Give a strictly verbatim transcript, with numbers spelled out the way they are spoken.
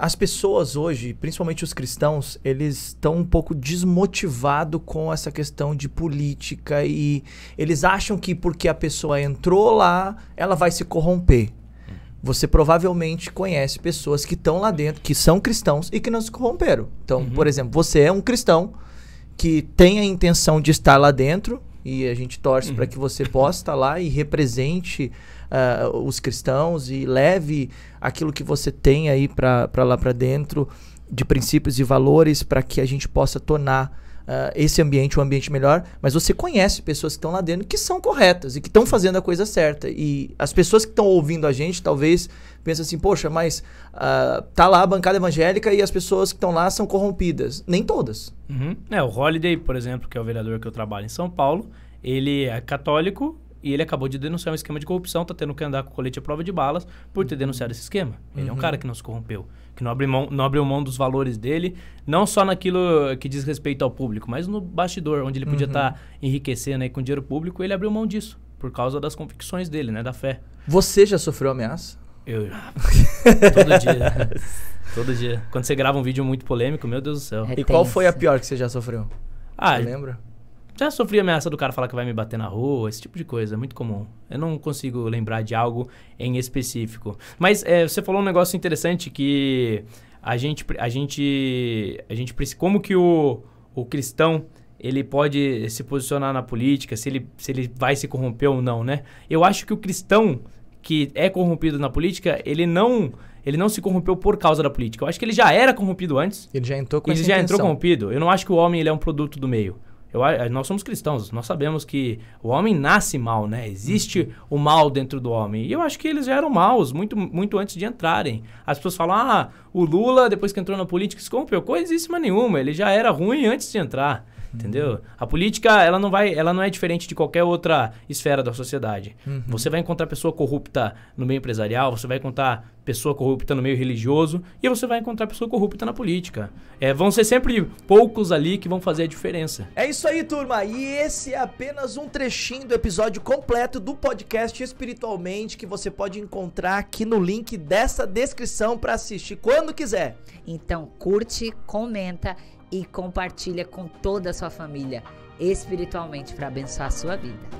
As pessoas hoje, principalmente os cristãos, eles estão um pouco desmotivados com essa questão de política e eles acham que porque a pessoa entrou lá, ela vai se corromper. Você provavelmente conhece pessoas que estão lá dentro, que são cristãos e que não se corromperam. Então, uhum. por exemplo, você é um cristão que tem a intenção de estar lá dentro e a gente torce uhum. para que você possa estar lá e represente... Uh, os cristãos e leve aquilo que você tem aí para lá para dentro de princípios e valores para que a gente possa tornar uh, esse ambiente um ambiente melhor, mas você conhece pessoas que estão lá dentro que são corretas e que estão fazendo a coisa certa e as pessoas que estão ouvindo a gente talvez pensam assim, poxa, mas uh, tá lá a bancada evangélica e as pessoas que estão lá são corrompidas, nem todas. Uhum. É, o Holiday, por exemplo, que é o vereador que eu trabalho em São Paulo, ele é católico e ele acabou de denunciar um esquema de corrupção, tá tendo que andar com colete à prova de balas por ter denunciado esse esquema. Ele uhum. é um cara que não se corrompeu, que não abriu mão, não abriu mão dos valores dele, não só naquilo que diz respeito ao público, mas no bastidor, onde ele podia estar uhum. tá enriquecendo aí com dinheiro público, ele abriu mão disso, por causa das convicções dele, né, da fé. Você já sofreu ameaça? Eu já. Todo dia. Todo dia. Quando você grava um vídeo muito polêmico, meu Deus do céu. É e qual foi a pior que você já sofreu? Ah, você lembra? Já sofri ameaça do cara falar que vai me bater na rua, esse tipo de coisa, é muito comum. Eu não consigo lembrar de algo em específico. Mas é, você falou um negócio interessante que a gente... A gente, a gente como que o, o cristão ele pode se posicionar na política, se ele, se ele vai se corromper ou não, né? Eu acho que o cristão que é corrompido na política, ele não... Ele não se corrompeu por causa da política. Eu acho que ele já era corrompido antes. Ele já entrou com essa intenção. Ele já entrou corrompido. Eu não acho que o homem ele é um produto do meio. Eu, nós somos cristãos, nós sabemos que o homem nasce mal, né? Existe uhum. o mal dentro do homem. E eu acho que eles já eram maus muito, muito antes de entrarem. As pessoas falam, ah, o Lula, depois que entrou na política, se corrompeu. Coisíssima nenhuma, ele já era ruim antes de entrar, uhum. entendeu? A política, ela não, vai, ela não é diferente de qualquer outra esfera da sociedade. Uhum. Você vai encontrar pessoa corrupta no meio empresarial, você vai encontrar pessoa corrupta no meio religioso e você vai encontrar pessoa corrupta na política. É, vão ser sempre poucos ali que vão fazer a diferença. É isso aí, turma. E esse é apenas um trechinho do episódio completo do podcast Espiritualmente que você pode encontrar aqui no link dessa descrição para assistir quando quiser. Então curte, comenta e compartilha com toda a sua família Espiritualmente para abençoar a sua vida.